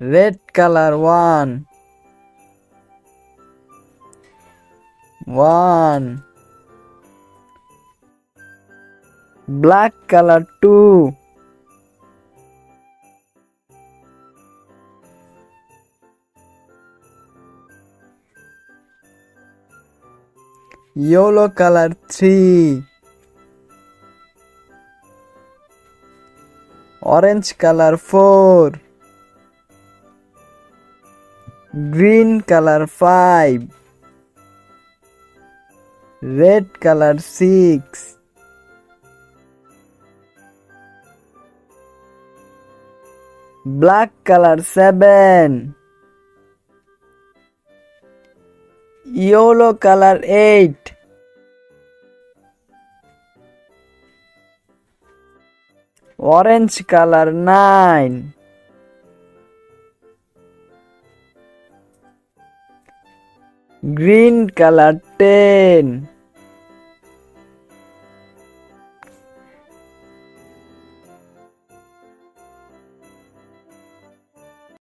Red color, 1 1. Black color, 2. Yellow color, 3. Orange color, 4. Green color, 5. Red color, 6. Black color, 7. Yellow color, 8. Orange color, 9. Green color, 10.